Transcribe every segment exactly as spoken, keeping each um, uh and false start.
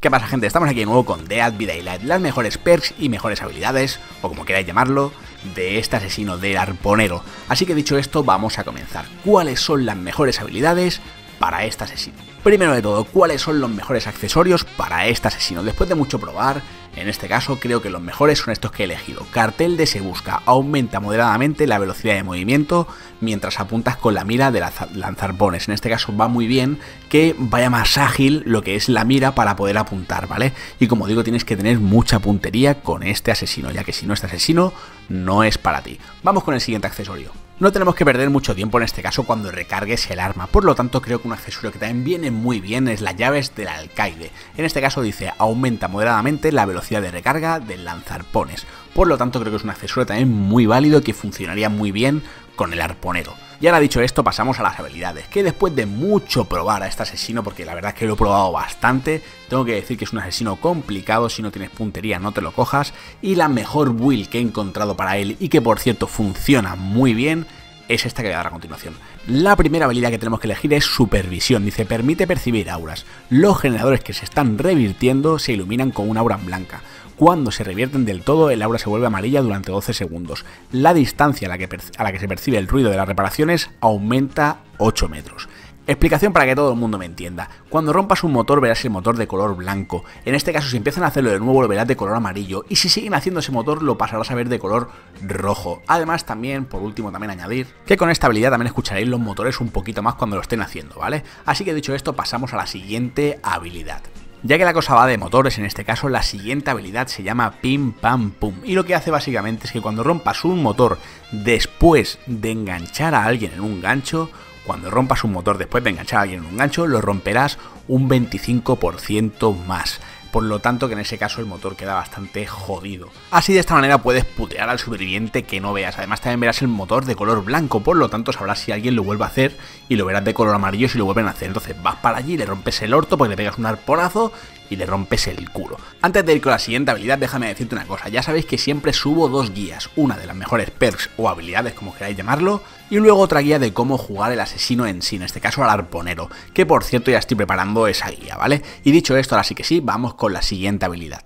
¿Qué pasa, gente? Estamos aquí de nuevo con Dead by Daylight, las mejores perks y mejores habilidades, o como queráis llamarlo, de este asesino, del arponero. Así que dicho esto, vamos a comenzar. ¿Cuáles son las mejores habilidades para este asesino? Primero de todo, ¿cuáles son los mejores accesorios para este asesino? Después de mucho probar, en este caso creo que los mejores son estos que he elegido. Cartel de se busca, aumenta moderadamente la velocidad de movimiento mientras apuntas con la mira de lanzarpones. En este caso va muy bien que vaya más ágil lo que es la mira para poder apuntar, ¿vale? Y como digo, tienes que tener mucha puntería con este asesino, ya que si no este asesino no es para ti. Vamos con el siguiente accesorio. No tenemos que perder mucho tiempo en este caso cuando recargues el arma, por lo tanto creo que un accesorio que también viene muy bien es las llaves del alcaide. En este caso dice aumenta moderadamente la velocidad de recarga del lanzarpones, por lo tanto creo que es un accesorio también muy válido que funcionaría muy bien con el arponero. Y ahora dicho esto, pasamos a las habilidades, que después de mucho probar a este asesino, porque la verdad es que lo he probado bastante, tengo que decir que es un asesino complicado, si no tienes puntería no te lo cojas, y la mejor build que he encontrado para él, y que por cierto funciona muy bien, es esta que voy a dar a continuación. La primera habilidad que tenemos que elegir es Supervisión, dice permite percibir auras. Los generadores que se están revirtiendo se iluminan con una aura blanca. Cuando se revierten del todo, el aura se vuelve amarilla durante doce segundos. La distancia a la que, a la que se percibe el ruido de las reparaciones aumenta ocho metros. Explicación para que todo el mundo me entienda. Cuando rompas un motor verás el motor de color blanco. En este caso si empiezan a hacerlo de nuevo lo verás de color amarillo. Y si siguen haciendo ese motor lo pasarás a ver de color rojo. Además también, por último también añadir, que con esta habilidad también escucharéis los motores un poquito más cuando lo estén haciendo, ¿vale? Así que dicho esto pasamos a la siguiente habilidad. Ya que la cosa va de motores, en este caso la siguiente habilidad se llama Pim Pam Pum, y lo que hace básicamente es que cuando rompas un motor después de enganchar a alguien en un gancho, cuando rompas un motor después de enganchar a alguien en un gancho, lo romperás un veinticinco por ciento más. Por lo tanto que en ese caso el motor queda bastante jodido. Así de esta manera puedes putear al superviviente que no veas. Además también verás el motor de color blanco, por lo tanto sabrás si alguien lo vuelve a hacer y lo verás de color amarillo si lo vuelven a hacer. Entonces vas para allí, le rompes el orto porque le pegas un arponazo y le rompes el culo. Antes de ir con la siguiente habilidad déjame decirte una cosa. Ya sabéis que siempre subo dos guías, una de las mejores perks o habilidades como queráis llamarlo, y luego otra guía de cómo jugar el asesino en sí, en este caso al arponero, que por cierto ya estoy preparando esa guía, ¿vale? Y dicho esto, ahora sí que sí, vamos con la siguiente habilidad.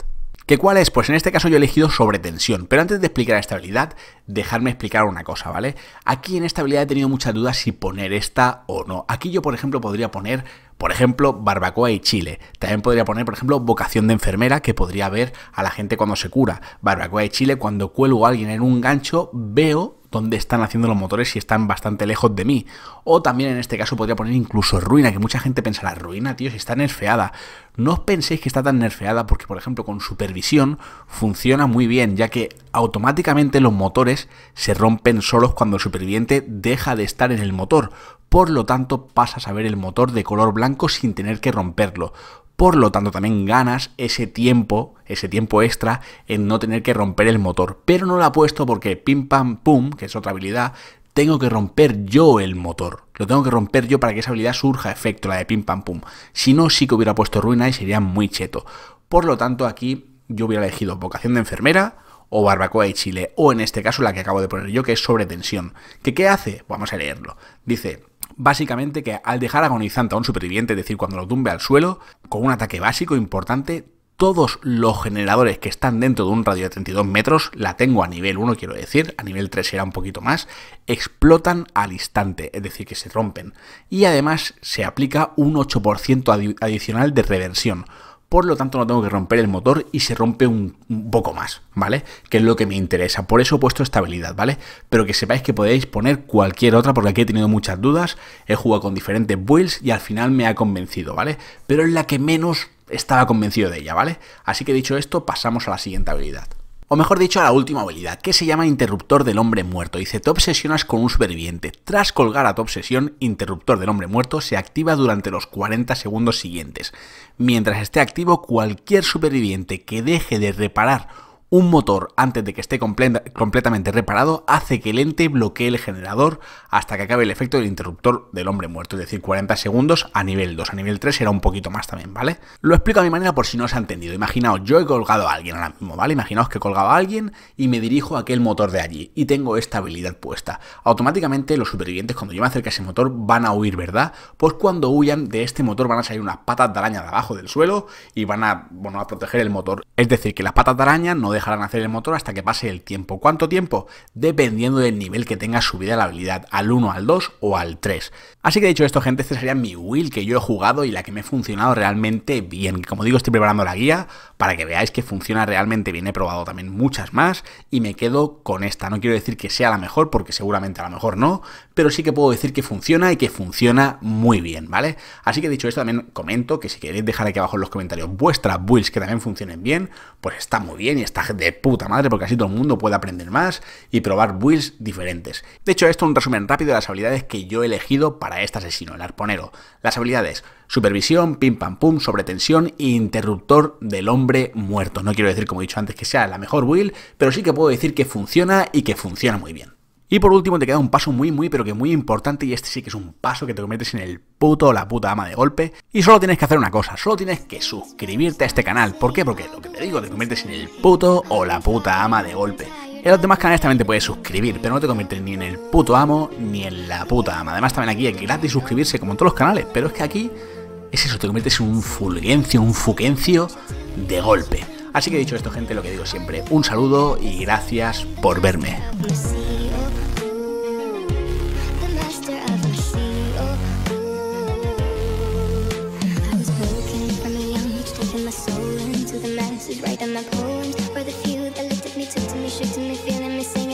¿Qué cuál es? Pues en este caso yo he elegido Sobretensión, pero antes de explicar esta habilidad, dejadme explicar una cosa, ¿vale? Aquí en esta habilidad he tenido muchas dudas si poner esta o no. Aquí yo, por ejemplo, podría poner, por ejemplo, barbacoa y chile. También podría poner, por ejemplo, vocación de enfermera, que podría ver a la gente cuando se cura. Barbacoa y chile, cuando cuelgo a alguien en un gancho, veo dónde están haciendo los motores y están bastante lejos de mí. O también en este caso podría poner incluso ruina, que mucha gente pensará, ruina, tío, si está nerfeada. No os penséis que está tan nerfeada porque, por ejemplo, con supervisión funciona muy bien, ya que automáticamente los motores se rompen solos cuando el superviviente deja de estar en el motor. Por lo tanto, pasas a ver el motor de color blanco sin tener que romperlo. Por lo tanto, también ganas ese tiempo, ese tiempo extra en no tener que romper el motor. Pero no lo ha puesto porque Pim Pam Pum, que es otra habilidad, tengo que romper yo el motor. Lo tengo que romper yo para que esa habilidad surja a efecto, la de Pim Pam Pum. Si no, sí que hubiera puesto ruina y sería muy cheto. Por lo tanto, aquí yo hubiera elegido vocación de enfermera o barbacoa y chile. O en este caso, la que acabo de poner yo, que es sobretensión. ¿Qué, qué hace? Vamos a leerlo. Dice básicamente que al dejar agonizante a un superviviente, es decir, cuando lo tumbe al suelo, con un ataque básico importante, todos los generadores que están dentro de un radio de treinta y dos metros, la tengo a nivel uno, quiero decir, a nivel tres era un poquito más, explotan al instante, es decir, que se rompen. Y además se aplica un ocho por ciento adi- adicional de reversión. Por lo tanto no tengo que romper el motor y se rompe un, un poco más, ¿vale? Que es lo que me interesa, por eso he puesto esta habilidad, ¿vale? Pero que sepáis que podéis poner cualquier otra porque aquí he tenido muchas dudas, he jugado con diferentes builds y al final me ha convencido, ¿vale? Pero es la que menos estaba convencido de ella, ¿vale? Así que dicho esto, pasamos a la siguiente habilidad. O mejor dicho, a la última habilidad, que se llama Interruptor del Hombre Muerto. Dice, te obsesionas con un superviviente. Tras colgar a tu obsesión, Interruptor del Hombre Muerto se activa durante los cuarenta segundos siguientes. Mientras esté activo, cualquier superviviente que deje de reparar Un motor, antes de que esté comple- completamente reparado, hace que el ente bloquee el generador hasta que acabe el efecto del interruptor del hombre muerto, es decir, cuarenta segundos a nivel dos, a nivel tres será un poquito más también, ¿vale? Lo explico a mi manera por si no os ha entendido. Imaginaos, yo he colgado a alguien ahora mismo, ¿vale? Imaginaos que he colgado a alguien y me dirijo a aquel motor de allí y tengo esta habilidad puesta. Automáticamente los supervivientes, cuando yo me acerque a ese motor, van a huir, ¿verdad? Pues cuando huyan de este motor van a salir unas patas de araña de abajo del suelo y van a, bueno, a proteger el motor. Es decir, que las patas de araña no dejan dejarán hacer el motor hasta que pase el tiempo. ¿Cuánto tiempo? Dependiendo del nivel que tenga subida la habilidad, al uno, al dos o al tres. Así que dicho esto, gente, esta sería mi build que yo he jugado y la que me ha funcionado realmente bien. Como digo, estoy preparando la guía para que veáis que funciona realmente bien. He probado también muchas más y me quedo con esta. No quiero decir que sea la mejor, porque seguramente a lo mejor no, pero sí que puedo decir que funciona y que funciona muy bien, ¿vale? Así que dicho esto, también comento que si queréis dejar aquí abajo en los comentarios vuestras builds que también funcionen bien, pues está muy bien y está de puta madre, porque así todo el mundo puede aprender más y probar builds diferentes. De hecho, esto es un resumen rápido de las habilidades que yo he elegido para este asesino, el arponero. Las habilidades: Supervisión, Pim Pam Pum, Sobretensión e Interruptor del Hombre Muerto. No quiero decir, como he dicho antes, que sea la mejor build, pero sí que puedo decir que funciona y que funciona muy bien. Y por último te queda un paso muy muy pero que muy importante, y este sí que es un paso que te conviertes en el puto o la puta ama de golpe, y solo tienes que hacer una cosa, solo tienes que suscribirte a este canal. ¿Por qué? Porque lo que te digo, te conviertes en el puto o la puta ama de golpe. En los demás canales también te puedes suscribir, pero no te conviertes ni en el puto amo ni en la puta ama. Además también aquí es gratis suscribirse como en todos los canales, pero es que aquí es eso, te conviertes en un fulgencio, un fuquencio de golpe. Así que dicho esto, gente, lo que digo siempre, un saludo y gracias por verme. Writing my poems for the few that looked at me, took to me, shook to me, feeling me, singing.